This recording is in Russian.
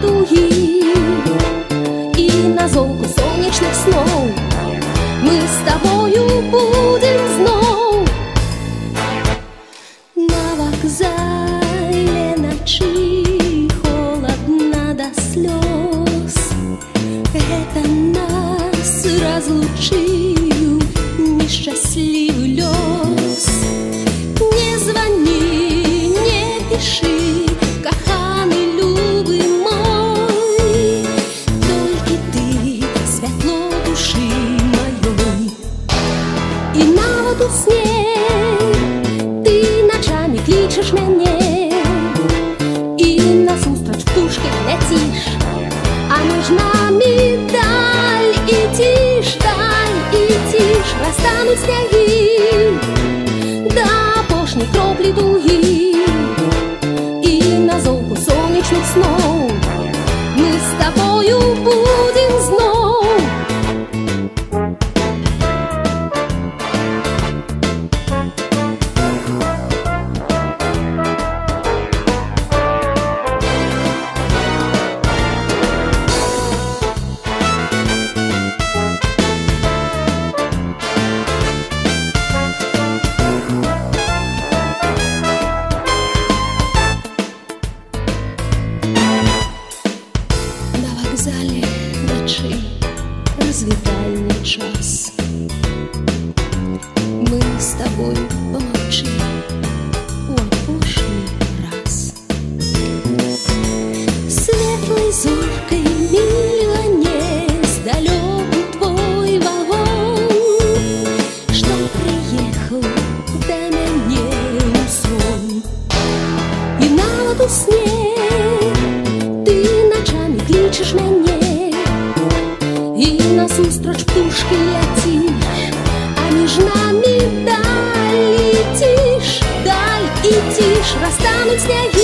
дуги. И на золку солнечных снов мы с тобою будем знов. На вокзале ночи холодно до слез. Это нас разлучил несчастливый лёс. Не звони, не пиши, коханый любый мой, только ты светло души моей. И на воду снег ты ночами кличешь мне, и на сустрач в пушке летишь, а между нами даль идишь, даль идишь. Растанут снеги до опошней кропли дуги. Снов мы с тобою будем знов. Развитальный час, мы с тобой помолчим в опошний раз. Светлой зоркой мило нес далекий твой вагон, что приехал до меня сон. И на воду снег ты ночами кличешь меня, насустрач пушки летишь, а между нами даль идишь, даль идишь. Растанут снеги